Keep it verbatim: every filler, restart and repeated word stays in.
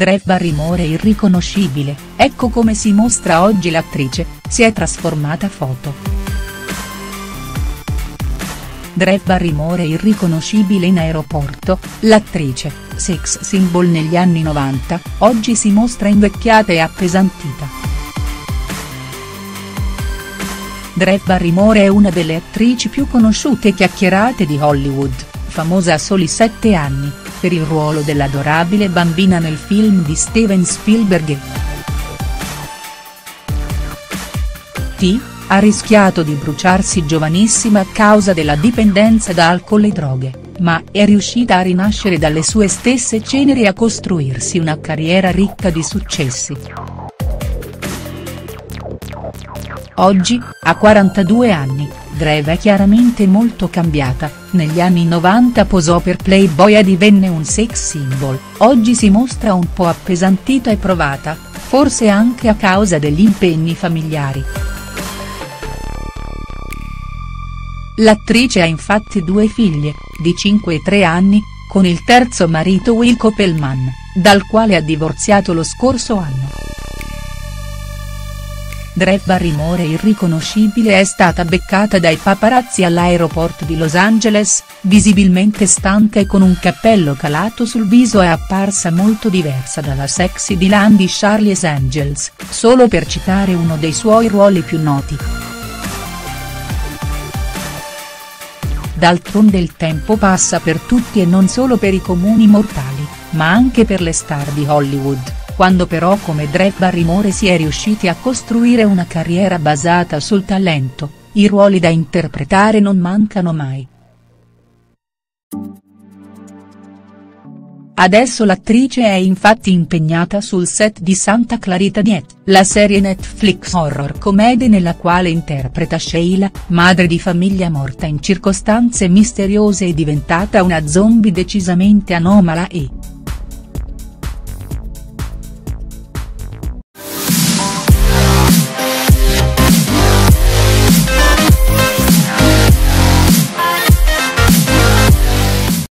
Drew Barrymore irriconoscibile, ecco come si mostra oggi l'attrice, si è trasformata foto. Drew Barrymore irriconoscibile in aeroporto, l'attrice, sex symbol negli anni novanta, oggi si mostra invecchiata e appesantita. Drew Barrymore è una delle attrici più conosciute e chiacchierate di Hollywood, famosa a soli sette anni, per il ruolo dell'adorabile bambina nel film di Steven Spielberg. T. ha rischiato di bruciarsi giovanissima a causa della dipendenza da alcol e droghe, ma è riuscita a rinascere dalle sue stesse ceneri e a costruirsi una carriera ricca di successi. Oggi, a quarantadue anni, Drew è chiaramente molto cambiata, negli anni novanta posò per Playboy e divenne un sex symbol, oggi si mostra un po' appesantita e provata, forse anche a causa degli impegni familiari. L'attrice ha infatti due figlie, di cinque e tre anni, con il terzo marito Will Copelman, dal quale ha divorziato lo scorso anno. Drew Barrymore irriconoscibile è stata beccata dai paparazzi all'aeroporto di Los Angeles, visibilmente stanca e con un cappello calato sul viso è apparsa molto diversa dalla sexy Dylan di Charlie's Angels, solo per citare uno dei suoi ruoli più noti. D'altronde il tempo passa per tutti e non solo per i comuni mortali, ma anche per le star di Hollywood. Quando però come Drew Barrymore si è riusciti a costruire una carriera basata sul talento, i ruoli da interpretare non mancano mai. Adesso l'attrice è infatti impegnata sul set di Santa Clarita Diet, la serie Netflix horror comedy nella quale interpreta Sheila, madre di famiglia morta in circostanze misteriose e diventata una zombie decisamente anomala e